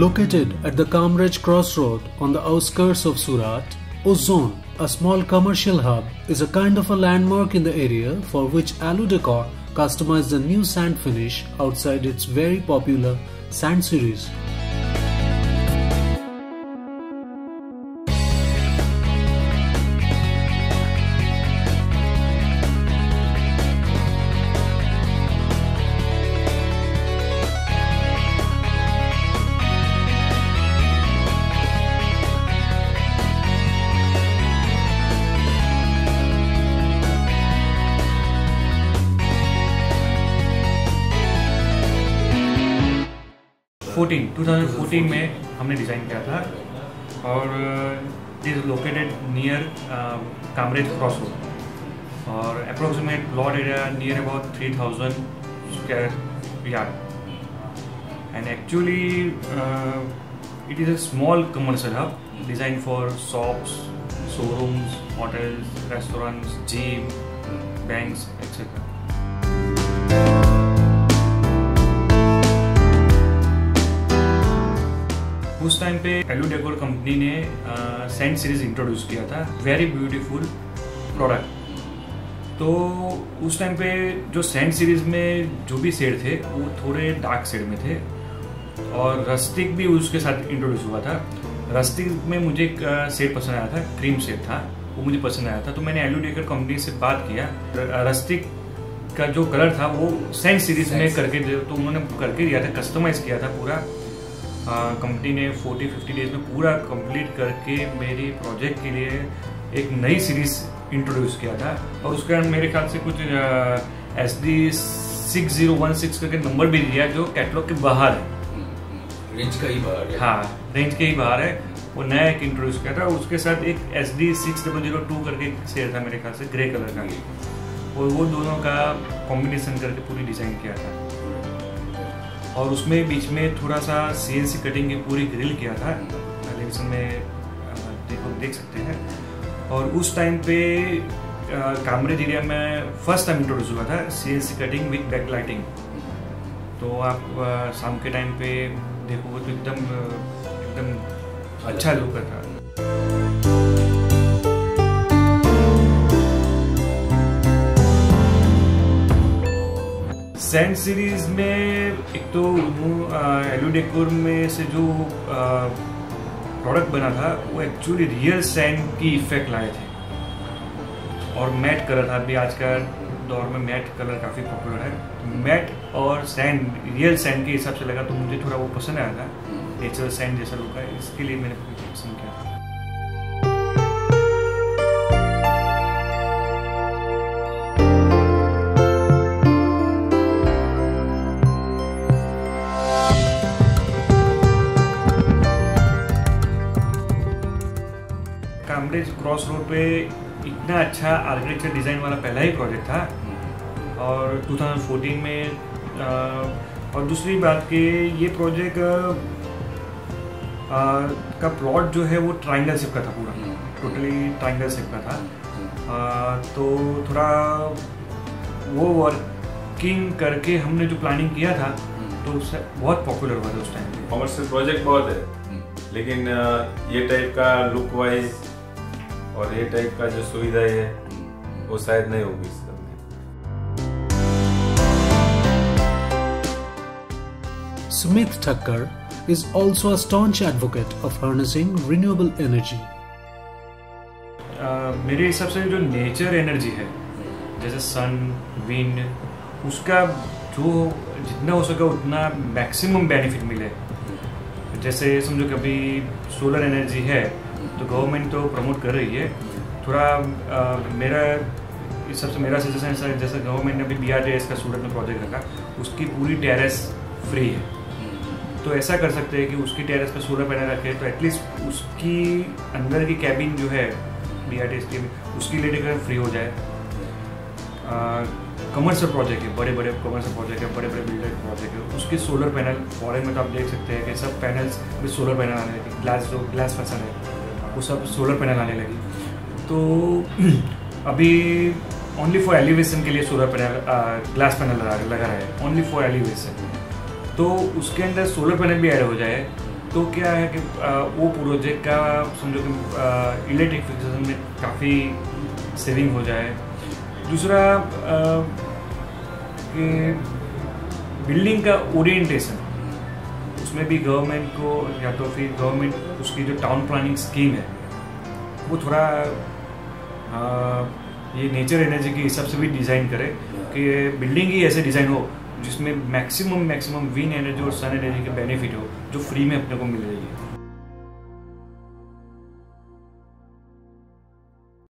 Located at the Kamrej crossroad on the outskirts of Surat, Ozone, a small commercial hub, is a kind of a landmark in the area for which Aludecor customized a new sand finish outside its very popular sand series. Two thousand fourteen में हमने design किया था और this located near Kamrej cross road और approximate lot area near about 3000 square yard and actually it is a small commercial hub design for shops showrooms hotels restaurants gym banks etcetera. उस time पे Aludecor company ने sand series introduce किया था, very beautiful product. तो उस time पे जो Saint series में जो भी शेड थे वो थोड़े डार्क शेड में थे और रस्टिक भी उसके साथ इंट्रोड्यूस हुआ था. रस्टिक में मुझे एक शेड पसंद आया था, क्रीम शेड था, वो मुझे पसंद आया था. तो मैंने एलुडेकोर कंपनी से बात किया, रस्टिक का जो कलर था वो सेंट सीरीज में करके दे, तो उन्होंने करके दिया था, कस्टमाइज किया था पूरा. कंपनी ने 40-50 डेज में पूरा कंप्लीट करके मेरी प्रोजेक्ट के लिए एक नई सीरीज इंट्रोड्यूस किया था और उसके अंदर मेरे ख्याल से कुछ SD 6016 करके नंबर भी दिया जो कैटलॉग के बाहर है, रेंज का ही बाहर है. हाँ, रेंज के ही बाहर है. वो नया एक इंट्रोड्यूस किया था, उसके साथ एक SD 6002 करके शेयर था मेरे ख्याल से ग्रे कलर का, और वो दोनों का कॉम्बिनेशन करके पूरी डिज़ाइन किया था. और उसमें बीच में थोड़ा सा CNC कटिंग की पूरी ग्रिल किया था, एलिवेशन में देख सकते हैं. और उस टाइम पे कामरेज एरिया में फर्स्ट टाइम इंट्रोड्यूस हुआ था CNC cutting with back lighting. तो आप शाम के टाइम पे देखोगे तो एकदम अच्छा लुक था. सैंड सीरीज में एक तो एलुडेकोर में से जो प्रोडक्ट बना था वो एक्चुअली रियल सैंड की इफेक्ट लाए थे और मैट कलर था. अभी आज का दौर में मैट कलर काफ़ी पॉपुलर है, तो मैट और सैंड रियल सैंड के हिसाब से लगा तो मुझे थोड़ा वो पसंद आया था, नेचुरल सैंड जैसा लुक है, इसके लिए मैंने पसंद किया था. कामरेज क्रॉस रोड पे इतना अच्छा आर्किटेक्चर डिज़ाइन वाला पहला ही प्रोजेक्ट था और 2014 में और दूसरी बात कि ये प्रोजेक्ट का प्लॉट जो है वो ट्रायंगल शेप का था, पूरा टोटली ट्रायंगल शेप का था. तो थोड़ा वो वर्किंग करके हमने जो प्लानिंग किया था तो उससे बहुत पॉपुलर हुआ था उस टाइम पे. कॉमर्शियल प्रोजेक्ट बहुत है लेकिन ये टाइप का लुक वाइज और ये टाइप का जो सुविधा है वो शायद नहीं होगी इस सब में. Smith Thakkar is also a staunch advocate of harnessing renewable energy. मेरे हिसाब से जो नेचर एनर्जी है जैसे सन विंड, उसका जो जितना हो सके उतना मैक्सिमम बेनिफिट मिले. जैसे समझो कि अभी सोलर एनर्जी है तो गवर्नमेंट तो प्रमोट कर रही है. थोड़ा मेरा इस सबसे मेरा सजेशन है सर, जैसे गवर्नमेंट ने अभी BRJS का सूरत में प्रोजेक्ट रखा, उसकी पूरी टेरेस फ्री है. तो ऐसा कर सकते हैं कि उसकी टेरेस पर सोलर पैनल रखे तो एटलीस्ट उसकी अंदर की कैबिन जो है BRJS की उसकी लेकर फ्री हो जाए. कमर्शियल प्रोजेक्ट है, बड़े बड़े कमर्शियल प्रोजेक्ट है, बड़े बड़े बिल्डर प्रोजेक्ट है, उसके सोलर पैनल फॉरेन में तो आप देख सकते हैं कि सब पैनल्स भी सोलर पैनल आने लगे. ग्लास जो ग्लास फैसन है वो सब सोलर पैनल आने लगी. तो अभी ओनली फॉर एलिवेशन के लिए सोलर पैनल ग्लास पैनल लगा रहा है, ओनली फॉर एलिवेशन. तो उसके अंदर सोलर पैनल भी ऐड हो जाए तो क्या है कि वो प्रोजेक्ट का समझो कि इलेक्ट्रिफिकेशन में काफ़ी सेविंग हो जाए। दूसरा कि बिल्डिंग का ओरिएंटेशन, उसमें भी गवर्नमेंट को या तो फिर गवर्नमेंट उसकी जो टाउन प्लानिंग स्कीम है वो थोड़ा ये नेचर एनर्जी के हिसाब से भी डिज़ाइन करे कि बिल्डिंग ही ऐसे डिज़ाइन हो जिसमें मैक्सिमम विंड एनर्जी और सन एनर्जी के बेनिफिट हो जो फ्री में अपने को मिल जाएगी।